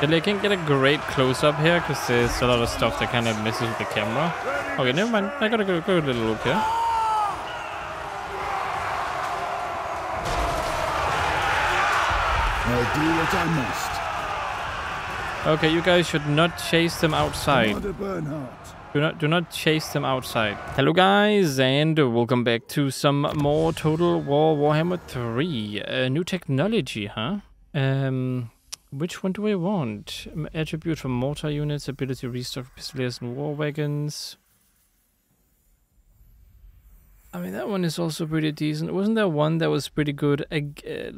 Did I can get a great close-up here, because there's a lot of stuff that kind of messes with the camera. Okay, never mind. I gotta go a little look here. I'll do what I must. Okay, you guys should not chase them outside. Do not chase them outside. Hello guys, and welcome back to some more Total War Warhammer 3. New technology, huh? Which one do I want? Attribute for mortar units, ability to restock pistoliers and war wagons. I mean, that one is also pretty decent. Wasn't there one that was pretty good,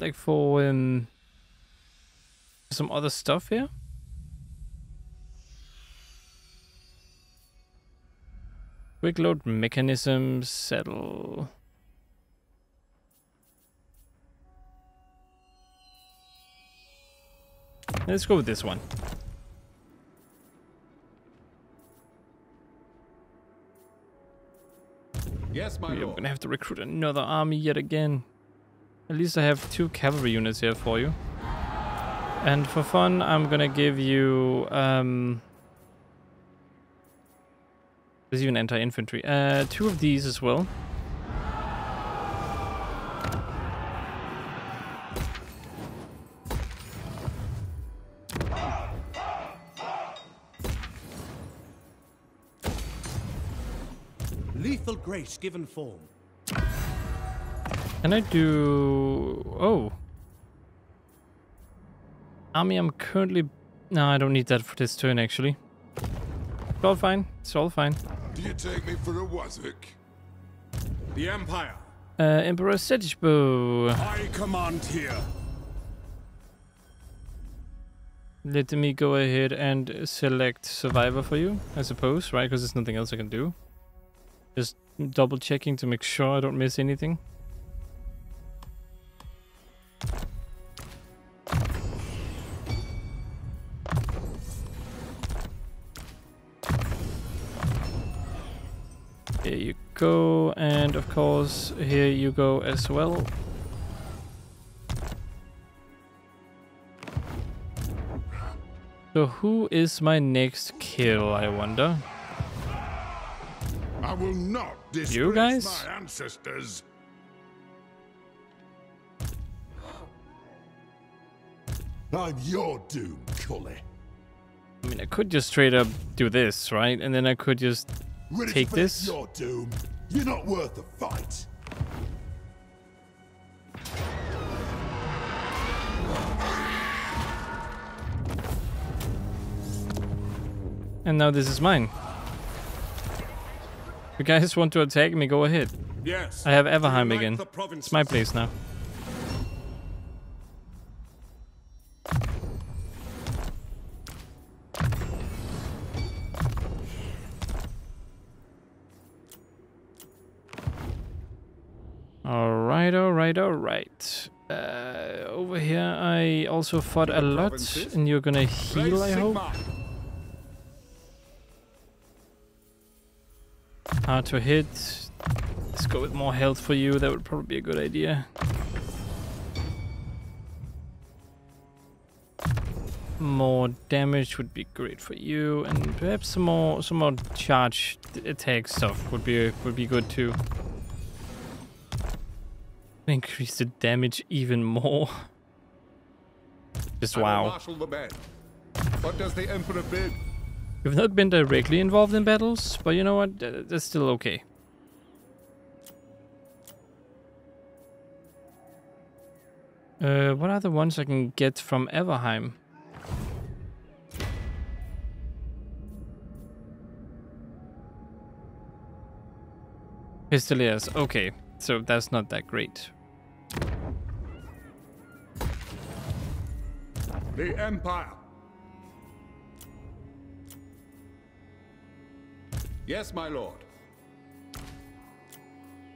like for some other stuff here? Quick load mechanism, saddle. Let's go with this one. Yes, my lord. We're gonna have to recruit another army yet again. At least I have two cavalry units here for you. And for fun, I'm gonna give you there's even anti-infantry. Two of these as well. Lethal grace given form. Can I do... oh. Army I'm currently... no, I don't need that for this turn, actually. It's all fine. It's all fine. Do you take me for a Wazuk? The Empire. Emperor Sejbo. I command here. Let me go ahead and select Survivor for you, I suppose, right? Because there's nothing else I can do. Just double checking to make sure I don't miss anything. Here you go, and of course, here you go as well. So who is my next kill, I wonder? I will not disgrace you guys? My ancestors. I'm your doom, Cully. I mean, I could just straight up do this, right? And then I could just take this. Your doom. You're not worth the fight. And now this is mine. If you guys want to attack me, go ahead. Yes. I have Everheim again. It's my place now. Alright, alright, alright. Over here I also fought a lot, and you're gonna heal, I hope. Hard to hit. Let's go with more health for you. That would probably be a good idea. More damage would be great for you, and perhaps some more charge attack stuff would be good too. Increase the damage even more. Just wow. What does the Emperor bid? We've not been directly involved in battles, but you know what? That's still okay. What are the ones I can get from Everheim? Pistoliers. Okay, so that's not that great. The Empire. Yes, my lord.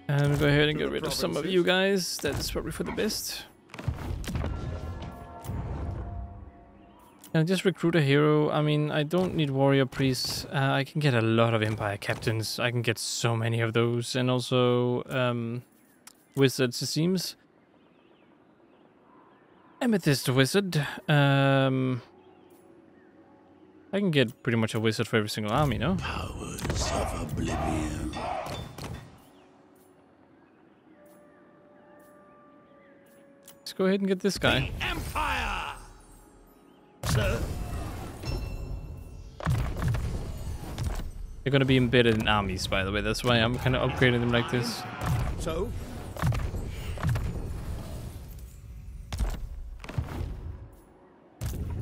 And go ahead and get rid of some of you guys. That's probably for the best. Can I just recruit a hero? I mean, I don't need warrior priests. I can get a lot of empire captains. I can get so many of those. And also wizards, it seems. Amethyst wizard. I can get pretty much a wizard for every single army, no? Powers of oblivion. Let's go ahead and get this guy. The Empire! Sir. They're gonna be embedded in armies, by the way. That's why I'm kind of upgrading them like this. So?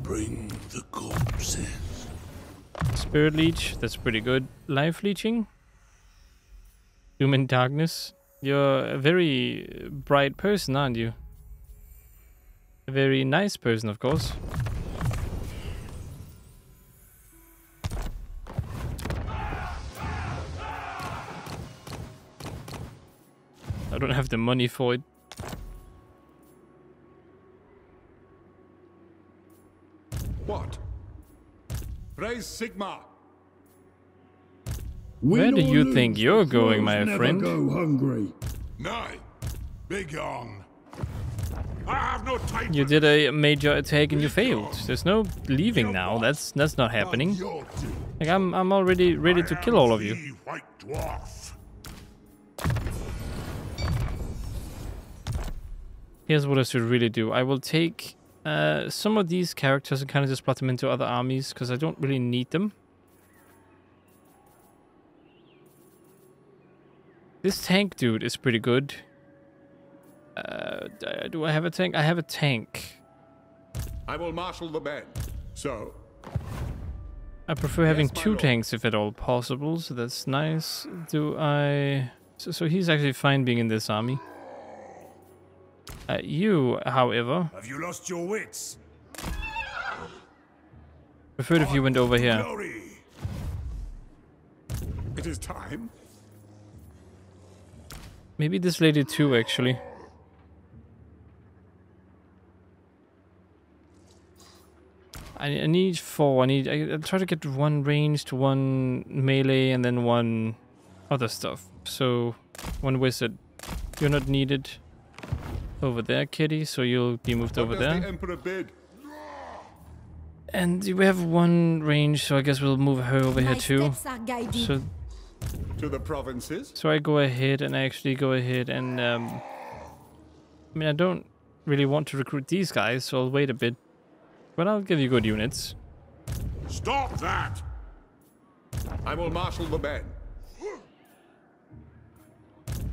Bring the corpses. Spirit leech, that's pretty good. Life leeching. Human darkness. You're a very bright person, aren't you? A very nice person, of course. I don't have the money for it. What? Raise Sigmar. Where do you think you're going, my friend? Go hungry. No. Begone. I have no time. You did a major attack and you failed. There's no leaving now. That's not happening. Like I'm already ready to kill all of you. White dwarf. Here's what I should really do. I will take some of these characters and kind of just plot them into other armies because I don't really need them. This tank dude is pretty good. Do I have a tank? I have a tank. I will marshal the band. So I prefer having two tanks if at all possible. So that's nice. Do I? So he's actually fine being in this army. You, however, have you lost your wits? Preferred if you went over here. Glory. It is time. Maybe this lady too, actually. I need four. I'll try to get one ranged, one melee, and then one other stuff. So, one wizard. You're not needed. Over there, kitty, so you'll be moved over there. And we have one range, so I guess we'll move her over here too. So, to the provinces. So I go ahead and I mean, I don't really want to recruit these guys, so I'll wait a bit. But I'll give you good units. Stop that! I will marshal the men.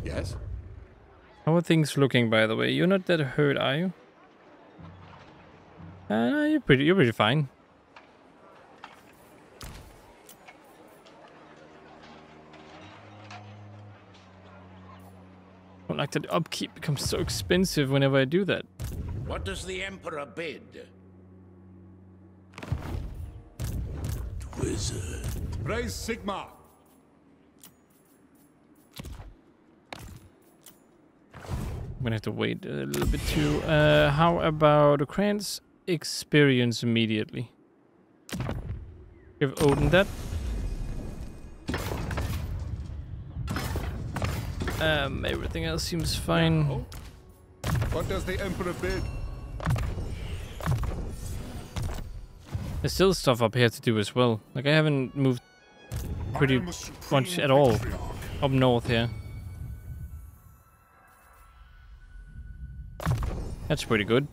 Yes? How are things looking, by the way? You're not that hurt, are you? No, you're pretty fine. I don't like that upkeep becomes so expensive whenever I do that. What does the Emperor bid? Wizard. Raise Sigmar. I'm gonna have to wait a little bit too. How about Ukraine's experience immediately? Give Odin that. Everything else seems fine. No. What does the Emperor bid? There's still stuff up here to do as well. Like I haven't moved pretty much at all up north here. That's pretty good.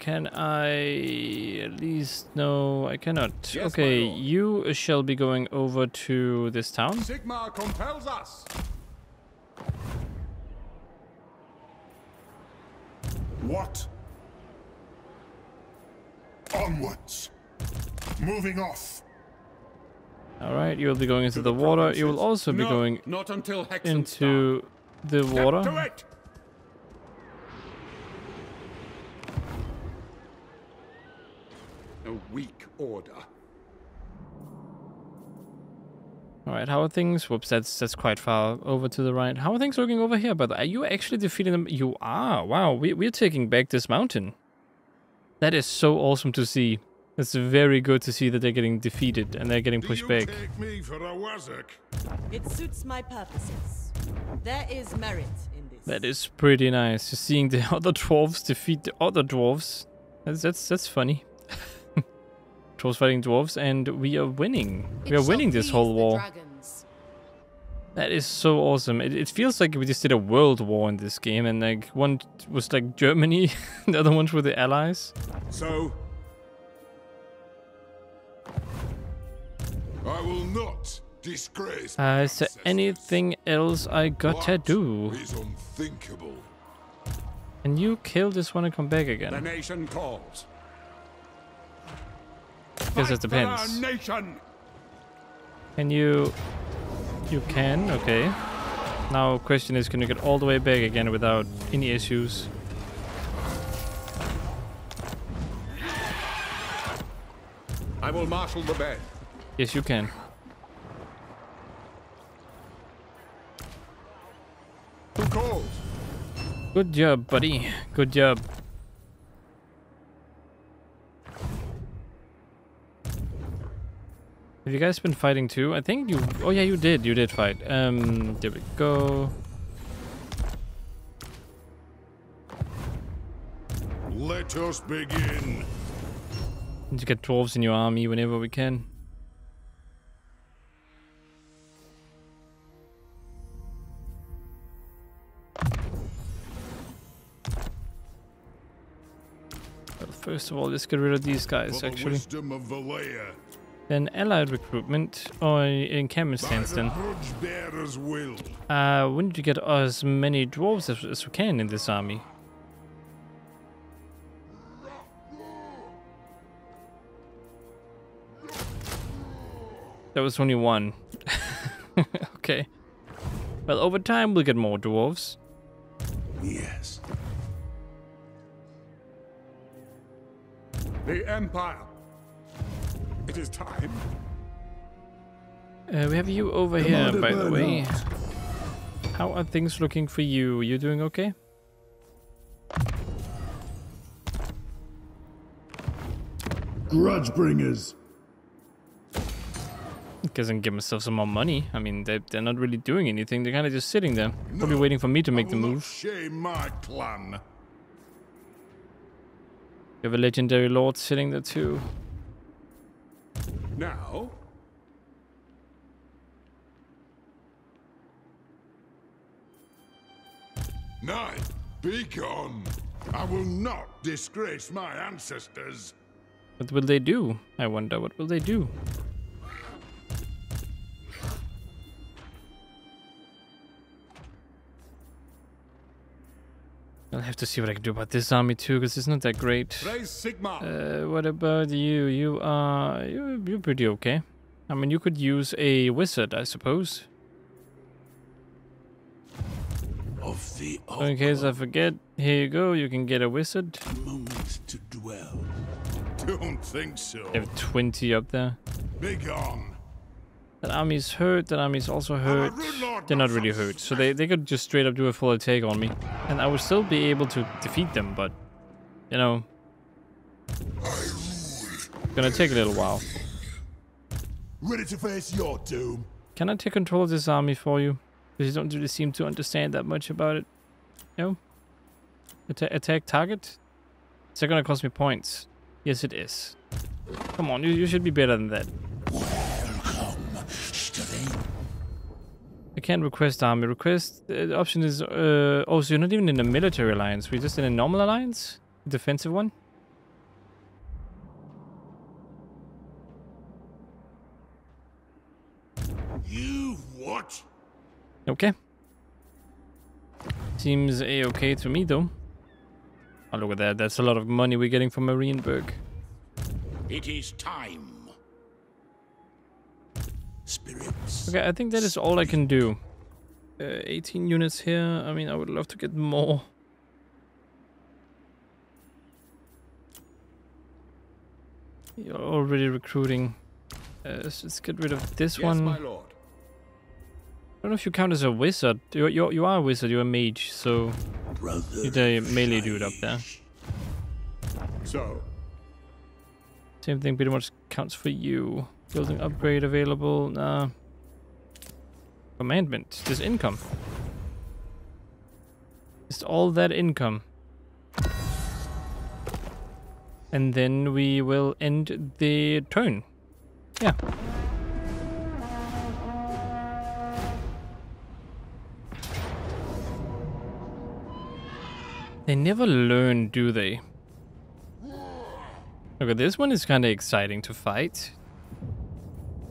Can I at least... No, I cannot. Yes, okay, you shall be going over to this town. Sigmar compels us. What? Onwards. Moving off. All right, you'll be going into the water. You will also be going not until Hexenstein into... the water. A weak order. All right, how are things? Whoops, that's quite far over to the right. How are things looking over here? But are you actually defeating them? You are. Wow, we're taking back this mountain. That is so awesome to see. It's very good to see that they're getting defeated and they're getting pushed back. Take me for a wazzock? It suits my purposes. There is merit in this. That is pretty nice. Just seeing the other dwarves defeat the other dwarves. That's funny. Trolls fighting dwarves, and we are winning. We are winning this whole war. That is so awesome. It feels like we just did a world war in this game, and like one was like Germany, the other ones were the Allies. So I will not disgrace. Is there anything else I got to do? Is unthinkable. Can you kill this one and come back again? The nation calls. Guess it depends. Can you? You can, okay. Now question is, can you get all the way back again without any issues? I will marshal the band. Yes, you can. Who calls? Good job, buddy. Good job. Have you guys been fighting too? I think you... Oh yeah, you did. You did fight. There we go. Let us begin. And you get dwarves in your army whenever we can. Well, first of all, let's get rid of these guys, actually. Then allied recruitment or encampment standstill. We need to get as many dwarves as we can in this army. That was only one. Okay. Well, over time we'll get more dwarves. Yes. The Empire. It is time. We have you over here, by the way. How are things looking for you? You doing okay? Grudge bringers. Guess I can give myself some more money. I mean, they're not really doing anything. They're kind of just sitting there, probably waiting for me to make the move. Shame my clan. You have a legendary lord sitting there too. Now, Knight, be gone. I will not disgrace my ancestors. What will they do? I wonder, what will they do? I'll have to see what I can do about this army too, because it's not that great. What about you? You are... You're pretty okay. I mean, you could use a wizard, I suppose. Of the in case I forget, here you go. You can get a wizard. A moment to dwell. Don't think so. They have 20 up there. Big on. That army's hurt, that army's also hurt. They're not really hurt, so they could just straight up do a full attack on me. And I would still be able to defeat them, but, you know, it's gonna take a little while. Ready to face your doom. Can I take control of this army for you? Because you don't really seem to understand that much about it. No? Attack target? Is that gonna cost me points? Yes, it is. Come on, you should be better than that. I can't request army. Request option is... oh, so you're not even in a military alliance. We're just in a normal alliance? A defensive one? You what? Okay. Seems a-okay to me, though. Oh, look at that. That's a lot of money we're getting from Marienburg. It is time. Spirits. Okay, I think that is all I can do. 18 units here. I mean, I would love to get more. You're already recruiting. Let's get rid of this one. My lord. I don't know if you count as a wizard. You are a wizard. You're a mage, so you're the melee dude up there. So, same thing pretty much counts for you. Building upgrade available. Nah. Commandment. Just income. Just all that income. And then we will end the turn. Yeah. They never learn, do they? Okay, this one is kind of exciting to fight.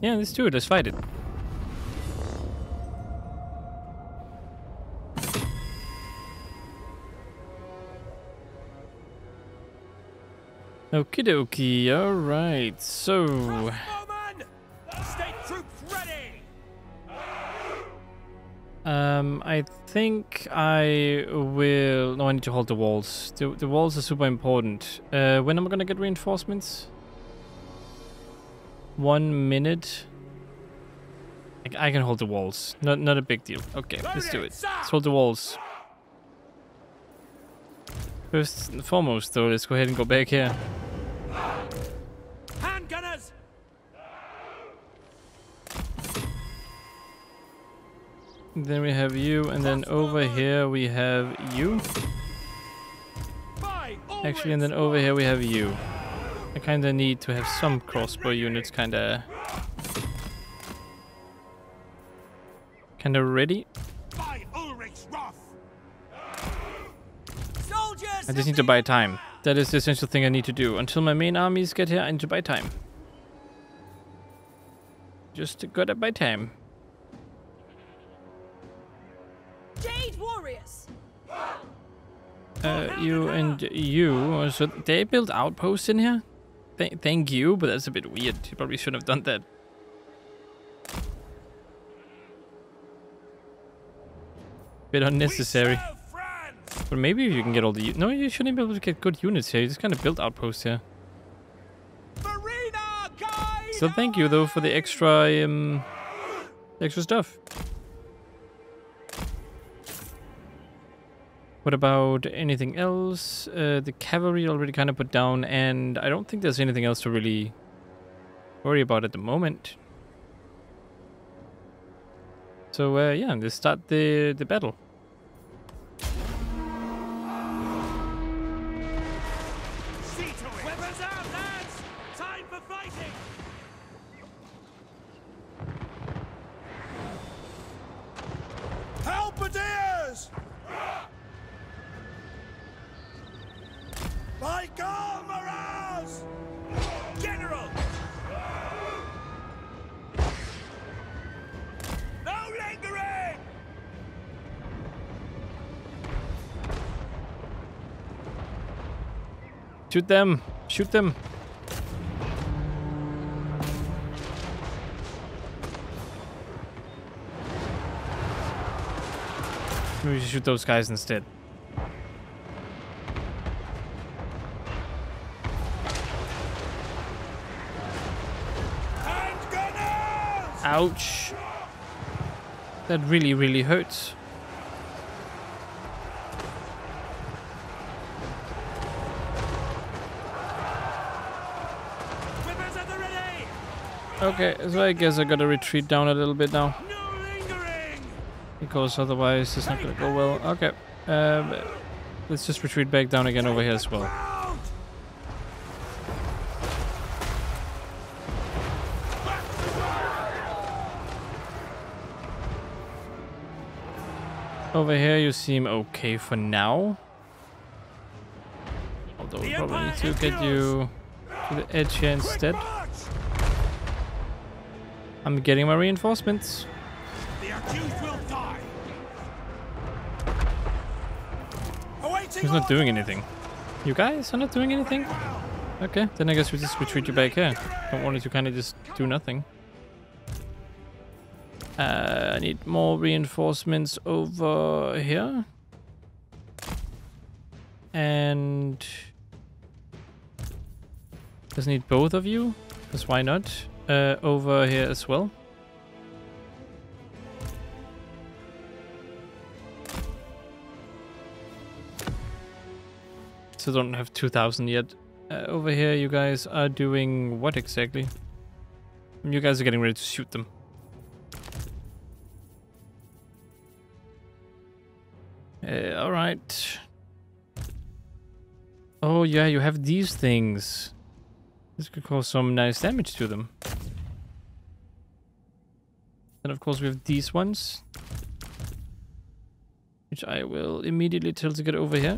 Yeah, let's do it. Let's fight it. Okie dokie. All right. So. State troops ready. I think I will. No, I need to hold the walls. The walls are super important. When am I gonna get reinforcements? 1 minute. I can hold the walls. Not a big deal. Okay, let's do it. Let's hold the walls. First and foremost, though, let's go ahead and go back here. Handgunners. Then we have you, and then over here we have you. Actually, and then over here we have you. I kinda need to have some crossbow units kinda ready. I just need to buy time. That is the essential thing I need to do. Until my main armies get here, I need to buy time. Just gotta buy time. You and you. So they build outposts in here? Thank you, but that's a bit weird. You probably shouldn't have done that. Bit unnecessary. But maybe you can get all the... No, you shouldn't be able to get good units here. You just kind of build outposts here. So thank you, though, for the extra stuff. What about anything else? The cavalry already kind of put down, and I don't think there's anything else to really worry about at the moment. So yeah, let's start the battle. See to it. Weapons out, lads! Time for fighting! Halberdiers! By Galmaraz! General! No lingering! Shoot them! Shoot them! Maybe we should shoot those guys instead. Ouch. That really, really hurts. Okay, so I guess I gotta retreat down a little bit now. Because otherwise it's not gonna go well. Okay, let's just retreat back down again over here as well. Over here, you seem okay for now. Although we probably need to get you to the edge here instead. I'm getting my reinforcements. He's not doing anything. You guys are not doing anything? Okay, then I guess we just retreat you back here. Don't want to kind of just do nothing. I need more reinforcements over here. And... just need both of you, because why not? Over here as well. So don't have 2,000 yet. Over here you guys are doing what exactly? You guys are getting ready to shoot them. All right. Oh yeah, you have these things. This could cause some nice damage to them. Then of course we have these ones, which I will immediately tell to get over here.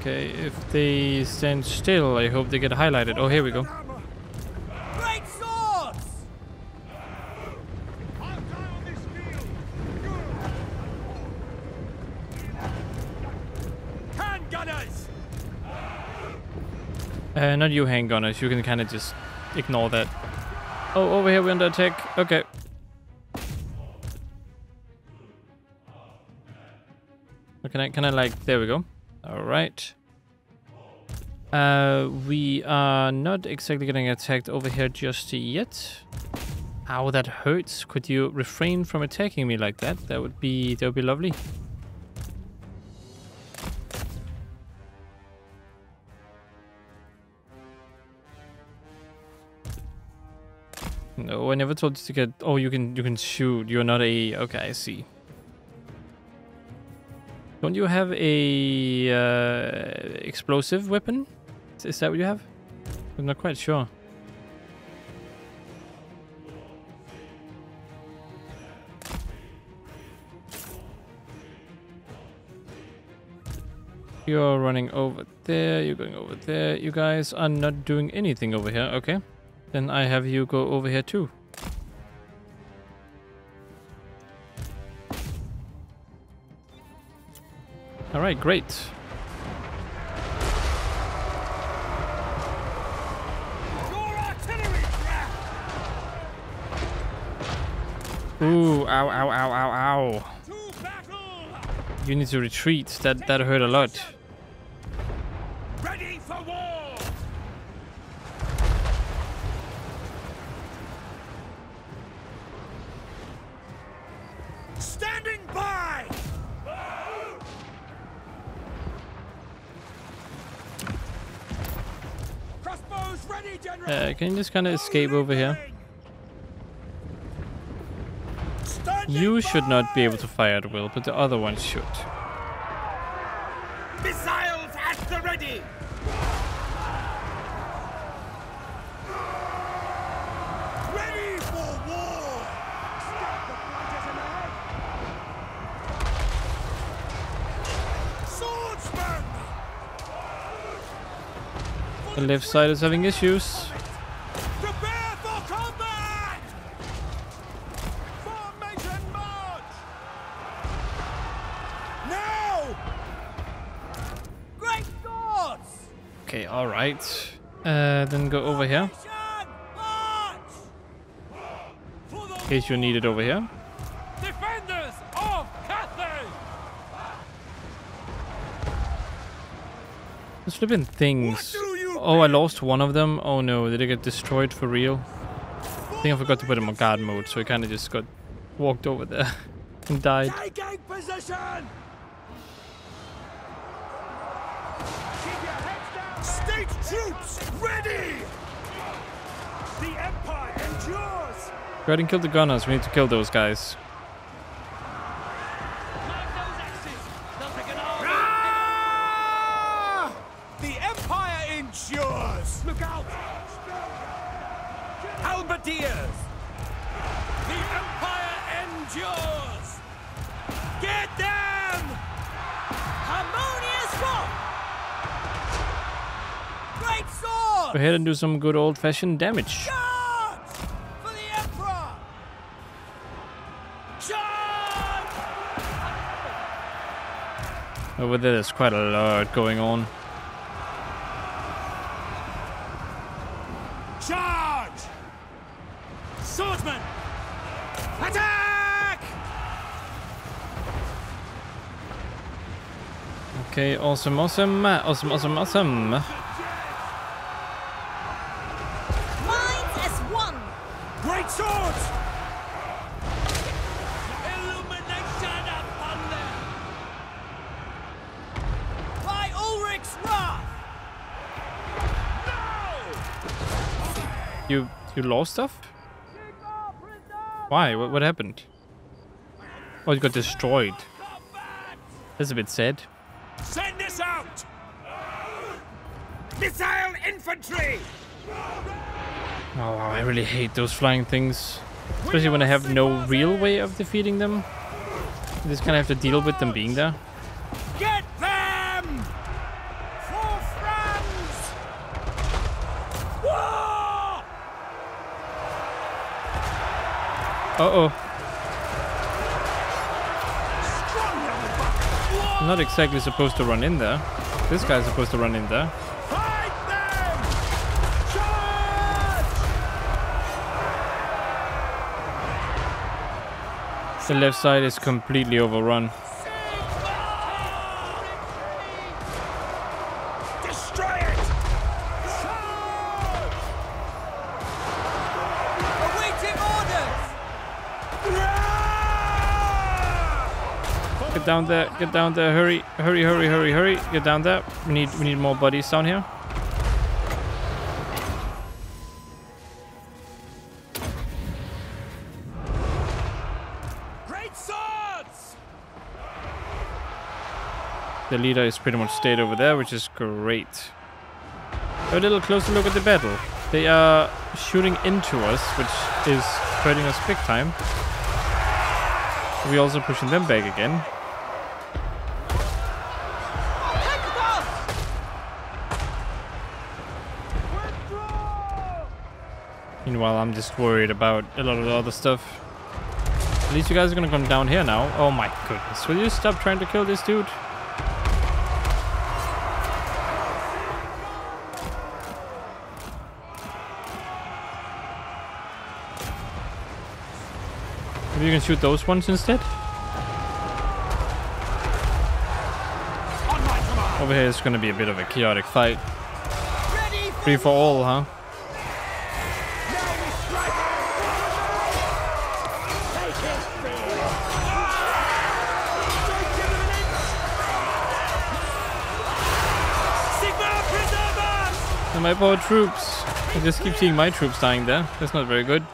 Okay, if they stand still, I hope they get highlighted. Oh, here we go. Great swords! Hand gunners! Not you, hand gunners. You can kind of just ignore that. Oh, over here we're under attack. Okay. Can I like? There we go. All right. We are not exactly getting attacked over here just yet. Ow, that hurts. Could you refrain from attacking me like that? That would be lovely. No, I never told you to get. Oh, you can shoot. You're not a. Okay, I see. Don't you have a explosive weapon? Is that what you have? I'm not quite sure. You're running over there. You're going over there. You guys are not doing anything over here. Okay. Then I have you go over here too. All right, great. Ooh, ow, ow, ow, ow, ow. You need to retreat. That hurt a lot. Ready for war. Standing by. Can you just kind of escape over here? You should not be able to fire at will, but the other one should. Missiles at the ready. Ready for war. Swordsman. The left side is having issues. Prepare for combat! Formation march! Now! Great gods! Okay, all right. Then go over here. In case you need it over here. Defenders of Cathay! There's flipping things. Oh, I lost one of them. Oh no, did I get destroyed for real? I think I forgot to put him on guard mode, so he kind of just got walked over there and died. Taking position! Keep your heads down! State troops ready! The Empire endures! Go ahead and kill the gunners. We need to kill those guys. Go ahead and do some good old-fashioned damage. Charge for the Emperor! Charge! Over there, there's quite a lot going on. Charge! Swordsman! Attack! Okay, awesome, awesome, awesome, awesome, awesome. You lost stuff? Why? What happened? Oh, you got destroyed. That's a bit sad. Send this out! Missile infantry! Oh, I really hate those flying things. Especially when I have no real way of defeating them. You just kind of have to deal with them being there. Get them! For France! War! Uh-oh. I'm not exactly supposed to run in there. This guy's supposed to run in there. The left side is completely overrun. Destroy it! Awaiting orders! Get down there! Get down there! Hurry! Hurry! Hurry! Hurry! Hurry! Get down there! We need more buddies down here. The leader is pretty much stayed over there, which is great. Have a little closer look at the battle. They are shooting into us, which is hurting us big time. We're also pushing them back again. Meanwhile, I'm just worried about a lot of the other stuff. At least you guys are gonna come down here now. Oh my goodness. Will you stop trying to kill this dude? You can shoot those ones instead. Over here is going to be a bit of a chaotic fight. Free for all, huh? And my poor troops. I just keep seeing my troops dying there. That's not very good.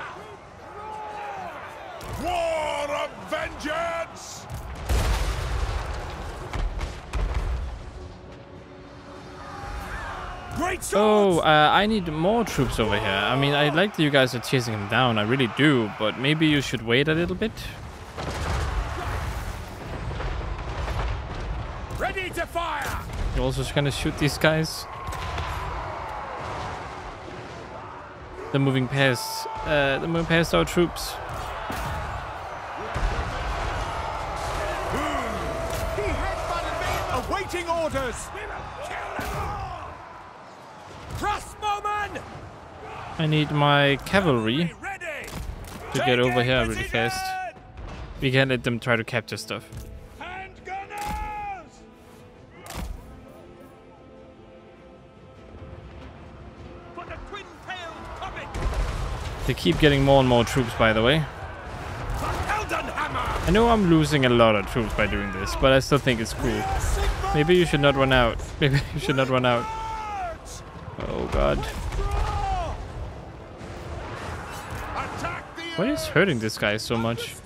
Oh, I need more troops over here. I mean, I like that you guys are chasing him down. I really do, but maybe you should wait a little bit. Ready to fire! You're also just gonna shoot these guys. They're moving past. They're moving past our troops. He headbutted me. Awaiting orders. I need my cavalry to get over here really fast. We can't let them try to capture stuff. They keep getting more and more troops, by the way. I know I'm losing a lot of troops by doing this, but I still think it's cool. Maybe you should not run out. Maybe you should not run out. Oh god. What is hurting this guy so much?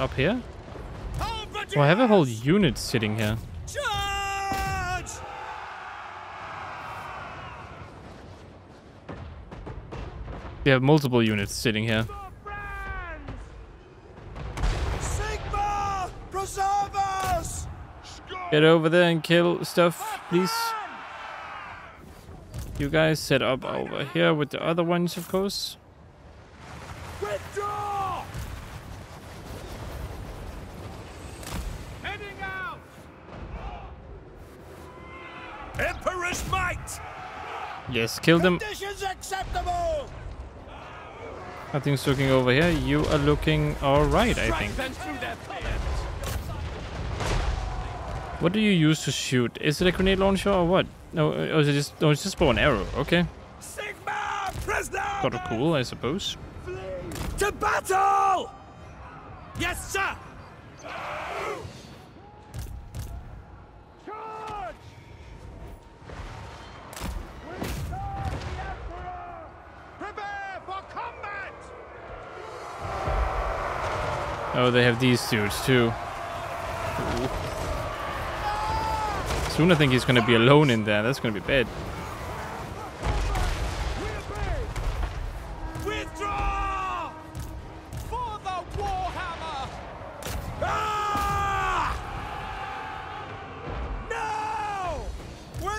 Up here? Oh, I have a whole unit sitting here. We have multiple units sitting here. Sigmar, preserve us! Get over there and kill stuff, please. You guys set up over here with the other ones, of course. Withdraw! Heading out! Emperor's might! Yes, kill them. Conditions acceptable! Nothing's looking over here. You are looking alright, I think. What do you use to shoot? Is it a grenade launcher or what? No, is it just, no, it's just bow and arrow. Okay. Sigma, sort of cool, I suppose. To battle! Yes, sir! Charge! We serve the Emperor! Oh, they have these dudes too. Ooh. Soon I think he's gonna be alone in there. That's gonna be bad.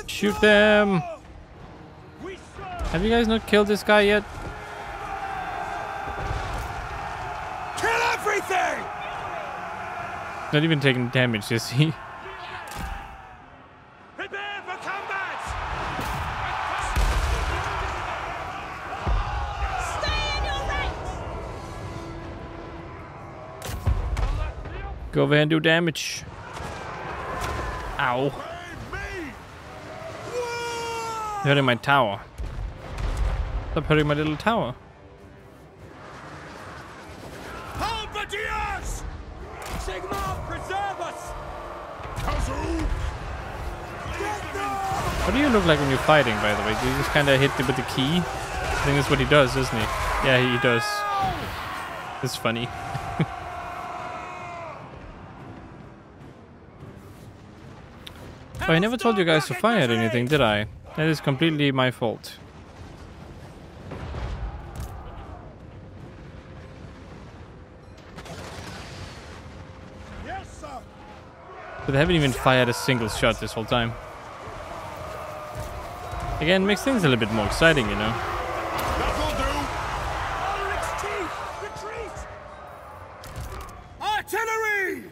Shoot them! Have you guys not killed this guy yet? Kill everything! Not even taking damage, is he? Prepare for combat! Stay in your ranks! Go over and do damage. Ow. They're hurting my tower. Stop hurting my little tower. Halberdiers! Sigmar, preserve us! What do you look like when you're fighting, by the way? Do you just kind of hit them with the key? I think that's what he does, doesn't he? Yeah, he does. It's funny. Oh, I never told you guys to fire at anything, did I? That is completely my fault. Yes, sir. But they haven't even fired a single shot this whole time. Again, makes things a little bit more exciting, you know. Artillery!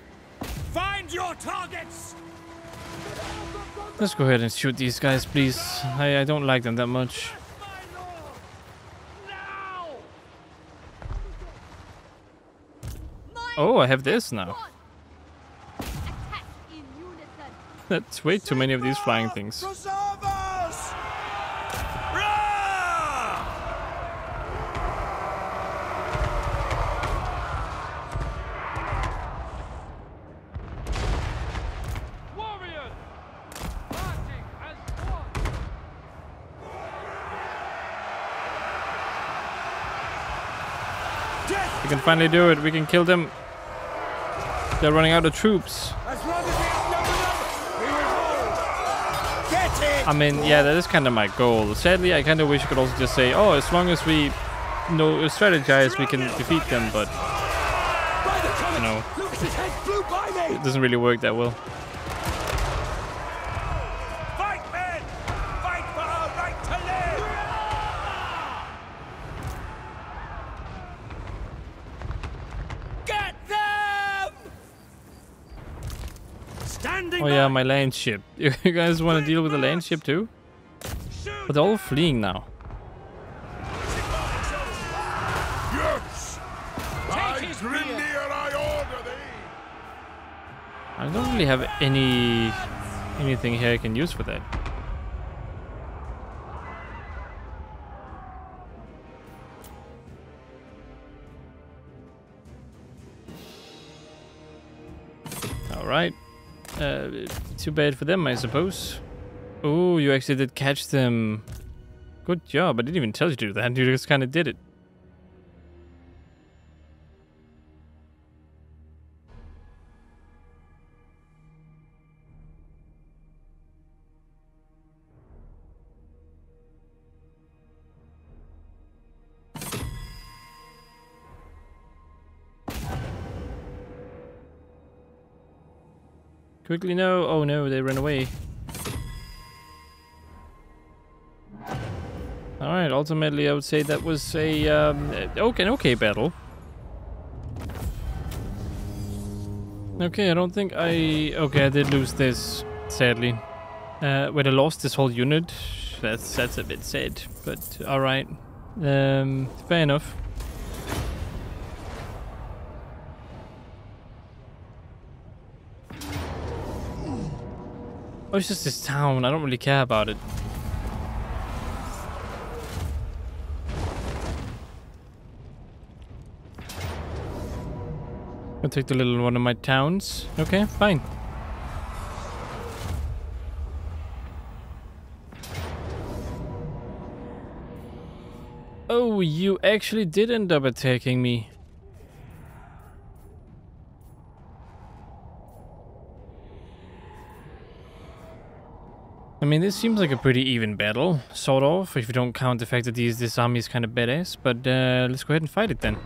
Find your targets! Let's go ahead and shoot these guys, please. I don't like them that much. Oh, I have this now. That's way too many of these flying things. We can finally do it. We can kill them. They're running out of troops. I mean, yeah, that is kind of my goal. Sadly, I kind of wish I could also just say, oh, as long as we know strategize, we can defeat them, but you know, it doesn't really work that well. Oh yeah, my land ship. You guys want to deal with the land ship too? But they're all fleeing now. I don't really have anything here I can use for that. All right. Too bad for them, I suppose. Oh, you actually did catch them. Good job. I didn't even tell you to do that. You just kind of did it. Quickly, no. Oh no, they ran away. Alright, ultimately I would say that was a okay battle. Okay, I don't think I did lose this, sadly. When I lost this whole unit, that's a bit sad, but alright. Fair enough. Oh, it's just this town. I don't really care about it. I'll take the little one of my towns. Okay, fine. Oh, you actually did end up attacking me. I mean, this seems like a pretty even battle, sort of, if you don't count the fact that this army is kind of badass, but let's go ahead and fight it then.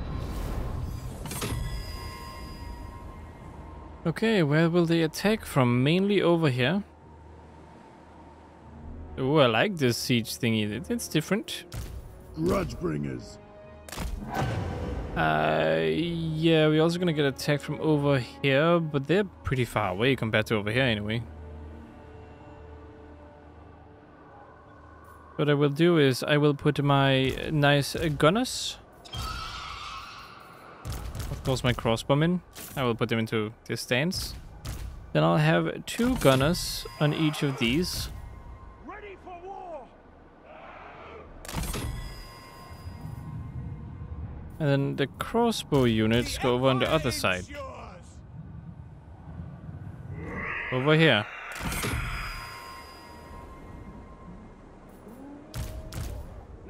Okay, where will they attack from? Mainly over here. Oh, I like this siege thingy, it's different. Grudgebringers. Yeah, we're also gonna get attacked from over here, but they're pretty far away compared to over here anyway. What I will do is I will put my nice gunners, of course my crossbowmen, I will put them into this stance. Then I'll have two gunners on each of these. Ready for war. And then the crossbow units go over on the other side. Over here.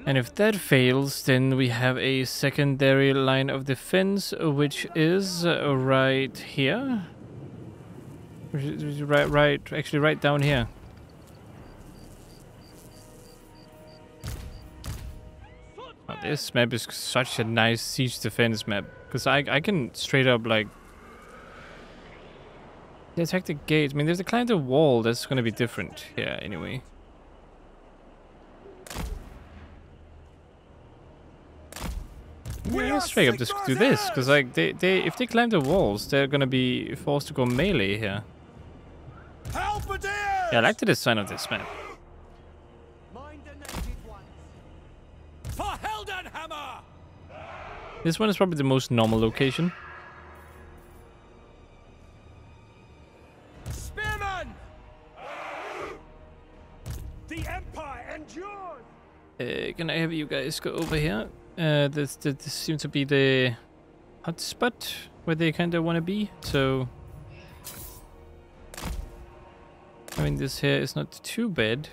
And if that fails, then we have a secondary line of defense, which is right here. Actually right down here. Oh, this map is such a nice siege defense map, because I can straight up, like, they attack the gate. I mean, there's a climb the wall, that's going to be different here anyway. Yeah, let's straight up just do this, because like if they climb the walls, they're gonna be forced to go melee here. Yeah, I like the design of this map. This one is probably the most normal location. Can I have you guys go over here? This seems to be the hot spot where they kind of want to be, so I mean this here is not too bad.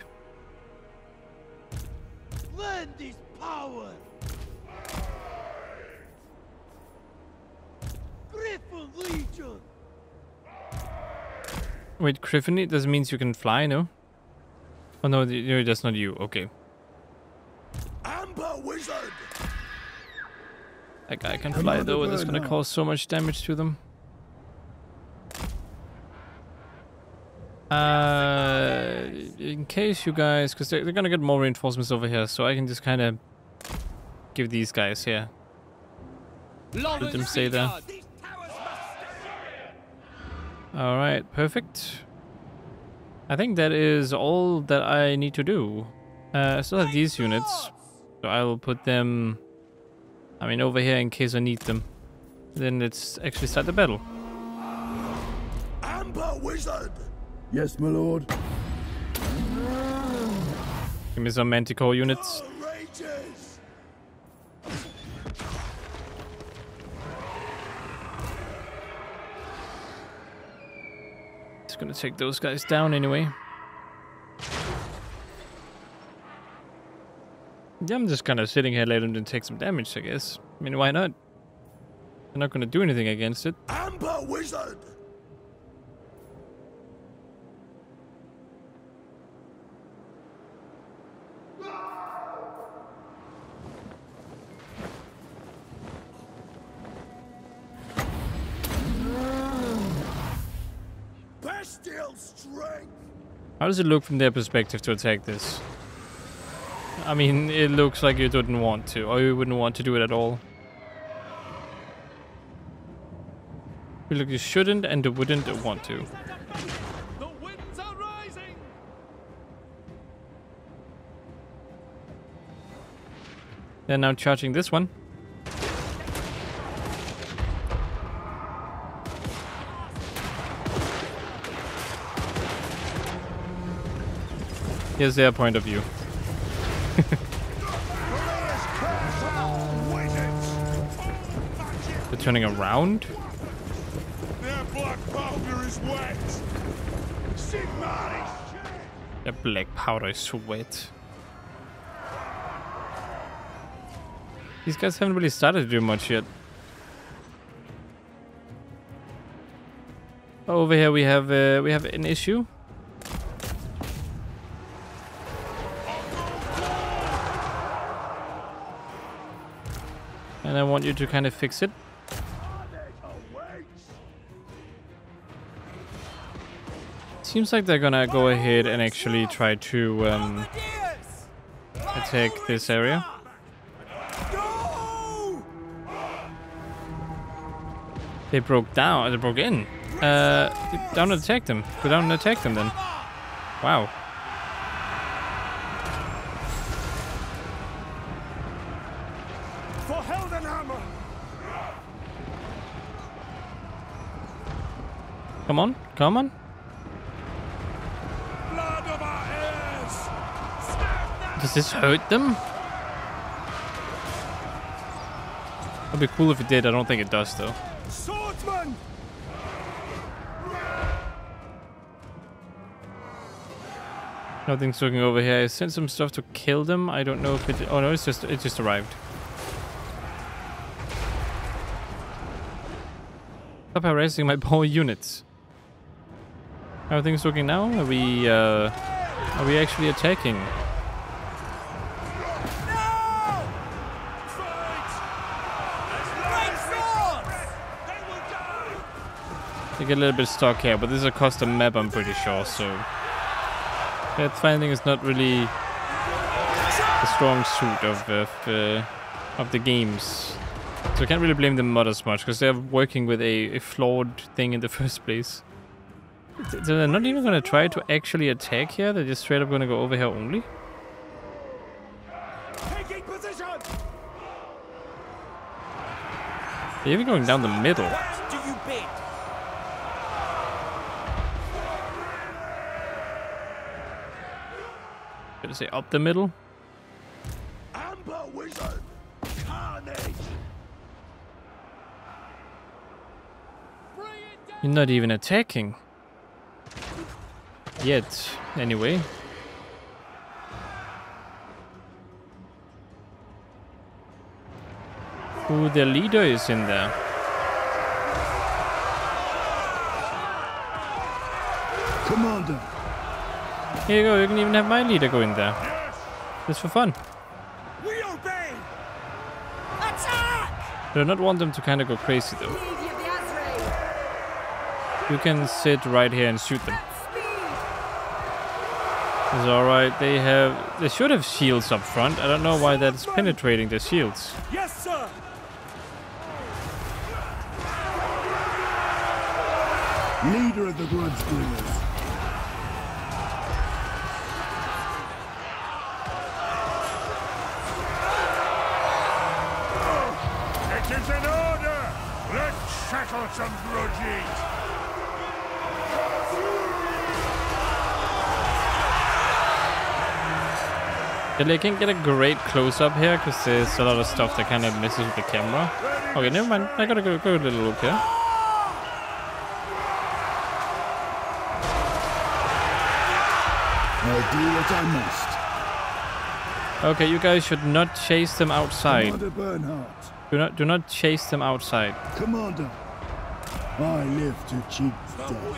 Learn this power. Griffin Legion. Wait, Griffin, it doesn't mean you can fly, no? Oh no, that's not you. Okay. Amber Wizard. That guy can fly though, and that's gonna cause so much damage to them. In case you guys, because they're gonna get more reinforcements over here, so I can just kind of give these guys here. Let them stay there. Alright, perfect. I think that is all that I need to do. I still have these units, so I will put them, I mean, over here in case I need them. Then let's actually start the battle. Amber Wizard! Yes, my lord. Give me some Manticore units. Outrageous. It's gonna take those guys down anyway. Yeah, I'm just kind of sitting here letting them take some damage, I guess. I mean, why not? They're not going to do anything against it. Amber Wizard! Bestial strength! How does it look from their perspective to attack this? I mean, it looks like you didn't want to, or you wouldn't want to do it at all. You look, you shouldn't and wouldn't want to. The winds are rising. They're now charging this one. Here's their point of view. They're turning around. Their black powder is wet. Sigmar is dead. Their black powder is wet. These guys haven't really started to do much yet. Over here we have an issue. And I want you to kind of fix it. Seems like they're gonna go ahead and actually try to attack this area. They broke down. They broke in. Down and attack them. Go down and attack them then. Wow. Come on, come on. Does this hurt them? That'd be cool if it did. I don't think it does though. Swordsman! Nothing's looking over here. I sent some stuff to kill them. I don't know if it... Oh no, it just arrived. Stop harassing my poor units. How are things looking now? Are we actually attacking? They get a little bit stuck here, but this is a custom map, I'm pretty sure, so that finding is not really the strong suit of the games. So I can't really blame the mod as much, because they're working with a flawed thing in the first place. So they're not even going to try to actually attack here, they're just straight up going to go over here only. They're even going down the middle. Should I say up the middle? You're not even attacking. Yet, anyway. Ooh, their leader is in there. Commander. Here you go, you can even have my leader go in there. Just for fun. We obey. Attack! I do not want them to kind of go crazy though. You can sit right here and shoot them. It's alright, they should have shields up front. I don't know why that's penetrating the shields. Yes, sir. Leader of the Bloodsbringers. It is an order! Let's settle some grudges! I can't get a great close-up here because there's a lot of stuff that kind of messes with the camera. Okay, never mind. I gotta go a little look here. I'll do what I must. Okay, you guys should not chase them outside. Commander Bernhardt. Do not chase them outside. Commander, I live to cheat death.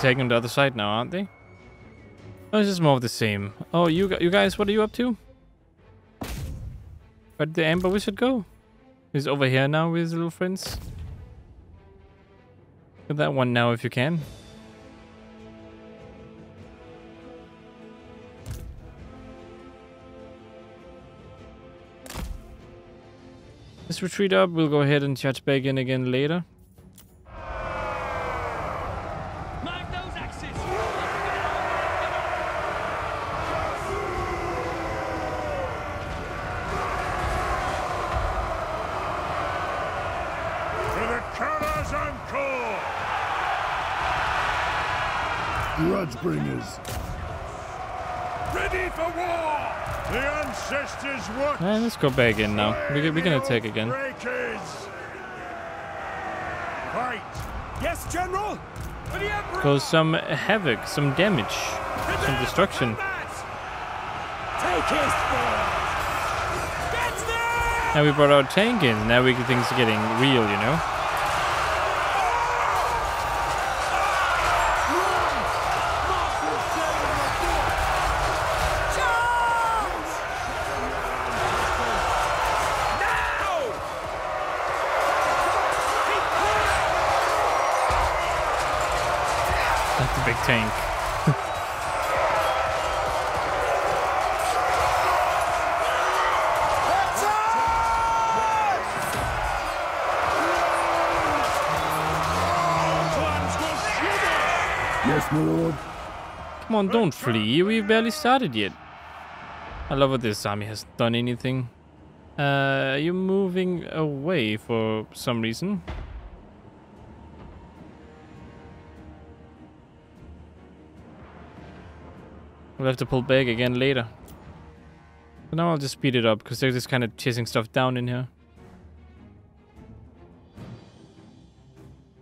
Taking them to the other side now, aren't they? Oh, it's just more of the same. Oh, you guys, what are you up to? Where did the Amber Wizard go? He's over here now with his little friends. Get that one now if you can. Let's retreat up. We'll go ahead and charge back in again later. Bringers. Ready for war! The ancestors watch. Let's go back in now. We're gonna attack again. Right. Yes, General. Cause some havoc, some damage, some destruction. Take his. That's there! Now we brought our tank in. Now we things are getting real, you know. That's a big tank. Yes, my lord. Come on, don't flee. We've barely started yet. I love what this army hasn't done anything. You're moving away for some reason. We'll have to pull back again later. But now I'll just speed it up, because they're just kind of chasing stuff down in here.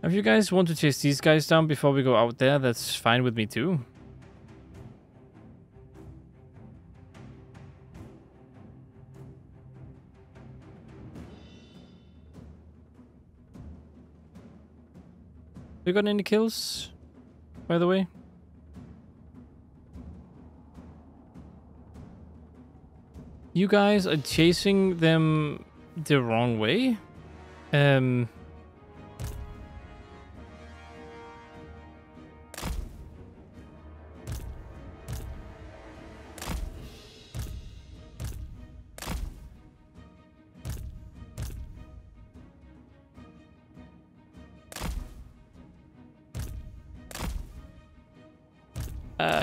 If you guys want to chase these guys down before we go out there, that's fine with me too. We got any kills, by the way? You guys are chasing them the wrong way.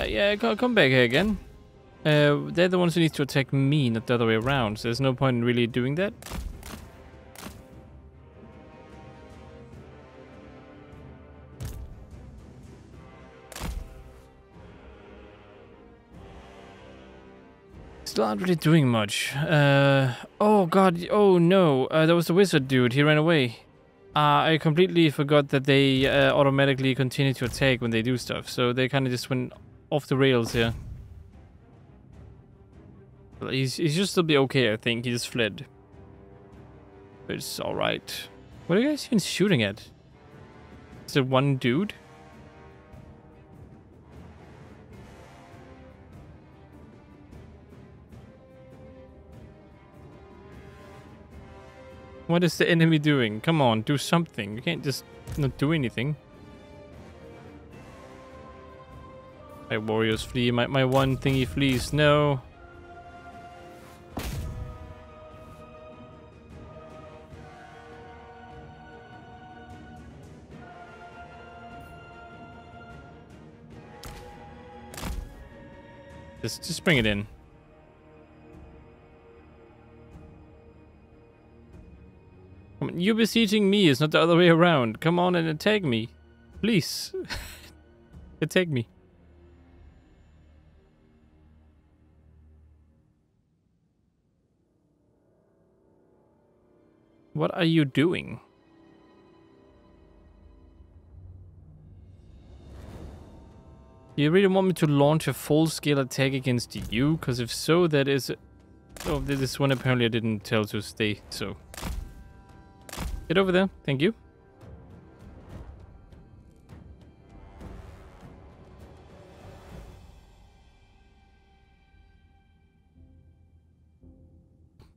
Yeah, come back here again. They're the ones who need to attack me, not the other way around, so there's no point in really doing that. Still aren't really doing much. Oh god, oh no, that was the wizard dude, he ran away. I completely forgot that they automatically continue to attack when they do stuff, so they kind of just went off the rails here. He should still be okay, I think. He just fled. It's alright. What are you guys even shooting at? Is there one dude? What is the enemy doing? Come on, do something. You can't just not do anything. My warriors flee. My one thingy flees. No. Just bring it in. Come on, you besieging me, it's not the other way around. Come on and attack me. Please. Attack me. What are you doing? You really want me to launch a full-scale attack against you? Because if so, that is... Oh, this one apparently I didn't tell to stay, so... Get over there. Thank you.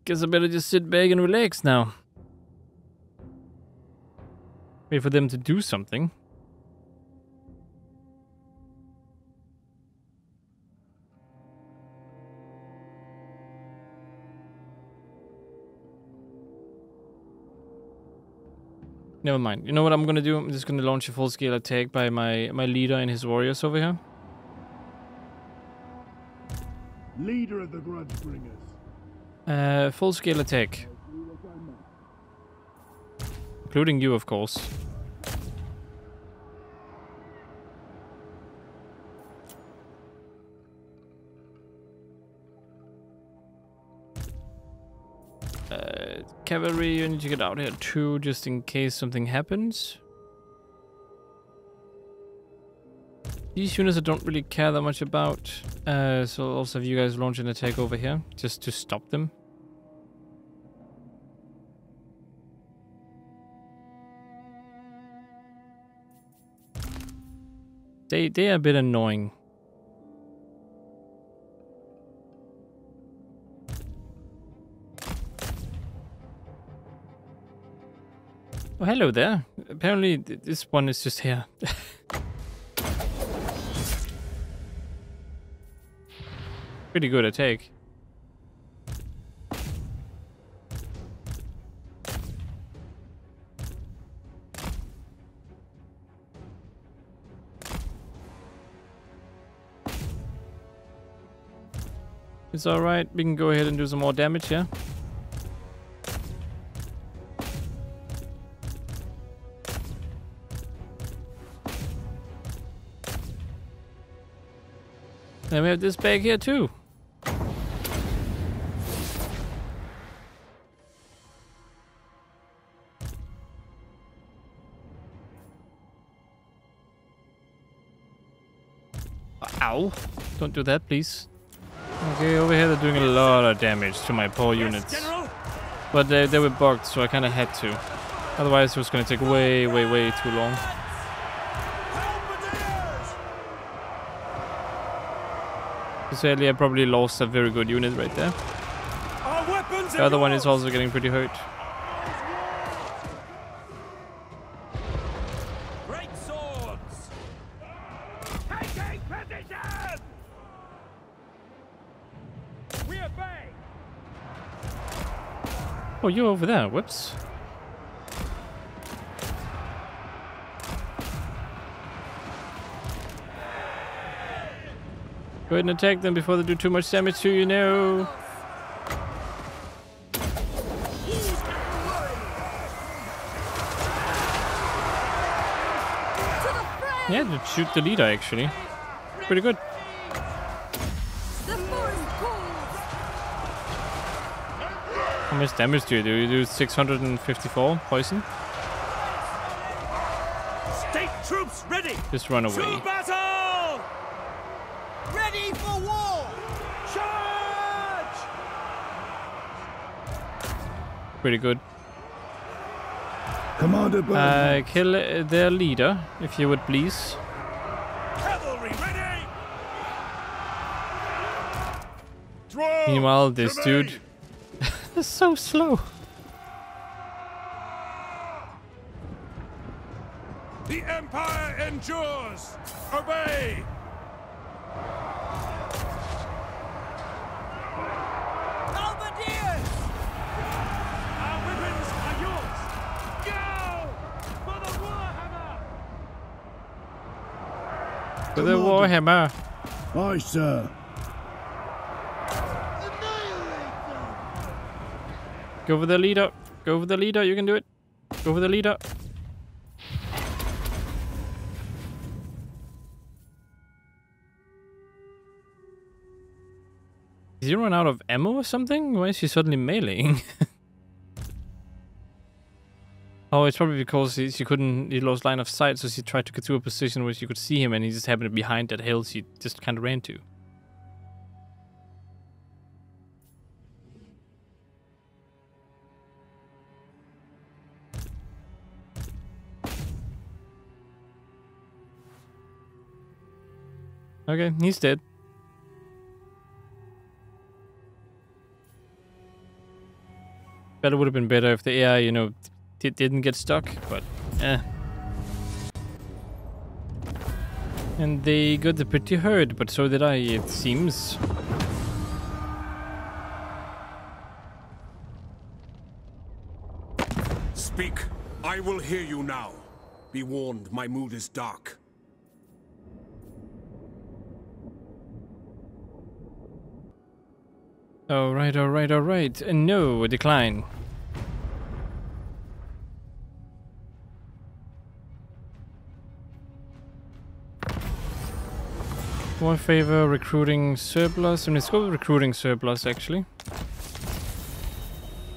Guess I better just sit back and relax now. Wait for them to do something. Never mind. You know what I'm gonna do? I'm just gonna launch a full-scale attack by my leader and his warriors over here. Leader of the Grudgebringers. Full-scale attack, including you, of course. Cavalry, you need to get out here too, just in case something happens. These units I don't really care that much about, so I'll also have you guys launch an attack over here, just to stop them. They are a bit annoying. Oh, hello there. Apparently this one is just here. Pretty good attack. It's alright, we can go ahead and do some more damage here. Yeah? Then we have this bag here too. Ow. Don't do that, please. Okay, over here they're doing a lot of damage to my poor units. But they were bugged, so I kind of had to. Otherwise it was going to take way, way, way too long. Sadly, I probably lost a very good unit right there. The other one is also getting pretty hurt. Great swords. Taking position. We obey. Oh, you're over there. Whoops. Go ahead and attack them before they do too much damage to you, no. Yeah, to shoot the leader actually. Pretty good. How much damage do you do? You do 654 poison. State troops ready. Just run away. Ready for war! Charge! Pretty good. Commander Burnham. Kill their leader, if you would please. Cavalry ready! Draw. Meanwhile, this dude is so slow. The Empire endures! Obey! The Warhammer. Aye, sir. Go for the leader. Go for the leader. You can do it. Go for the leader. Did he run out of ammo or something? Why is he suddenly meleeing? Oh, it's probably because he lost line of sight, so she tried to get to a position where she could see him, and he just happened to be behind that hill she just kind of ran to. Okay, he's dead. But it would have been better if the AI, you know, it didn't get stuck, but eh. And they got the pretty hurt, but so did I, it seems. Speak. I will hear you now. Be warned, my mood is dark. Alright, alright, alright. No, a decline. War favor, recruiting surplus. I mean, let's go with recruiting surplus, actually.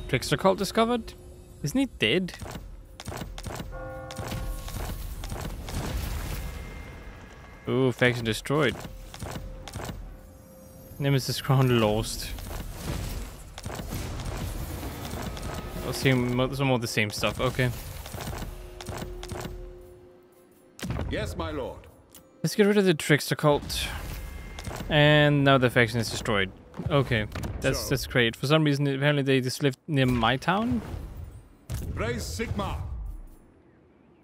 Trickster cult discovered? Isn't he dead? Ooh, faction destroyed. Nemesis crown lost. I'll see some more of the same stuff, okay. Yes, my lord. Let's get rid of the trickster cult. And now the faction is destroyed. Okay, that's great. For some reason, apparently they just lived near my town. Raise Sigmar.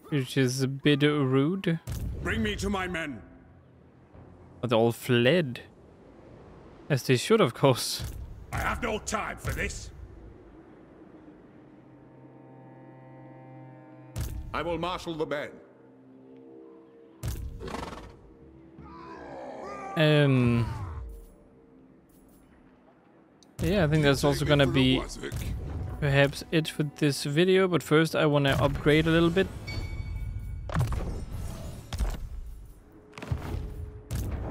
Which is a bit rude. Bring me to my men. But they all fled. As they should, of course. I have no time for this. I will marshal the men. Yeah, I think that's also gonna be perhaps it for this video, but first I wanna upgrade a little bit.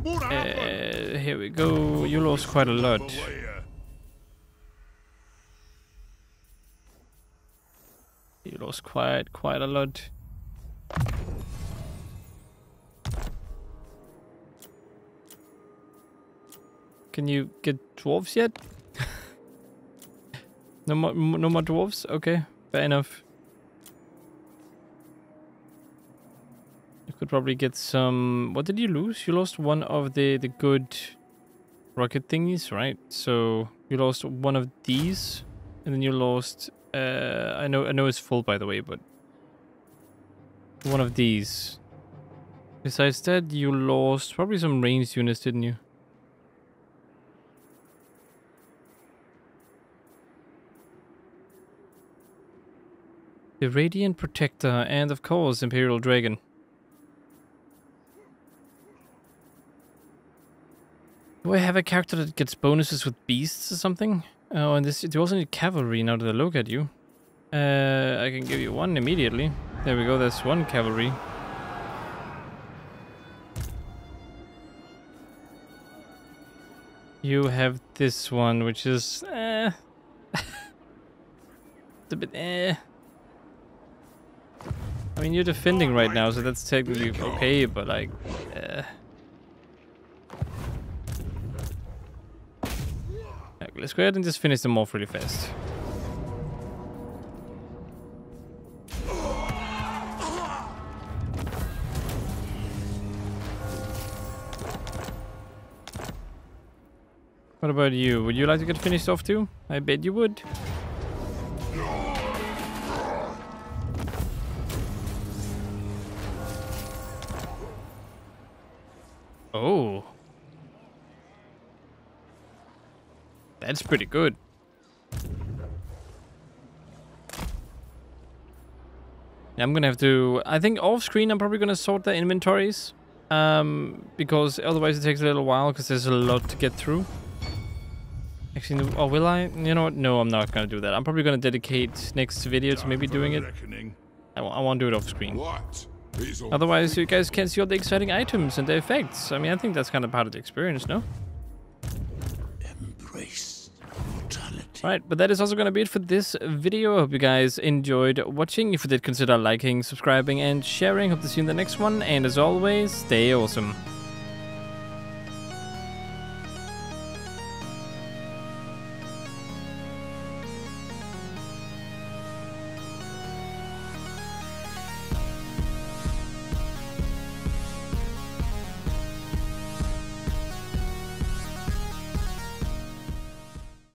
Here we go. You lost quite a lot. You lost quite a lot. Can you get dwarves yet? No more dwarves? Okay, fair enough. You could probably get some... What did you lose? You lost one of the good rocket thingies, right? So you lost one of these, and then you lost... I know it's full, by the way, but... One of these. Besides that, you lost probably some ranged units, didn't you? The Radiant Protector, and of course, Imperial Dragon. Do I have a character that gets bonuses with beasts or something? Oh, and this, you also need cavalry now that I look at you. I can give you one immediately. There we go, that's one cavalry. You have this one, which is... it's a bit... I mean, you're defending right now, so that's technically okay, but like... Okay, let's go ahead and just finish them off really fast. What about you? Would you like to get finished off too? I bet you would. Oh, that's pretty good. I'm gonna have to, I think off screen I'm probably gonna sort the inventories, because otherwise it takes a little while because there's a lot to get through. Actually, no, oh, will I? You know what? No, I'm not gonna do that. I'm probably gonna dedicate next video to maybe doing it. I won't do it off screen. What? Otherwise, you guys can't see all the exciting items and the effects. I mean, I think that's kind of part of the experience, no? Embrace mortality. Right, but that is also going to be it for this video. I hope you guys enjoyed watching. If you did, consider liking, subscribing, and sharing. Hope to see you in the next one. And as always, stay awesome.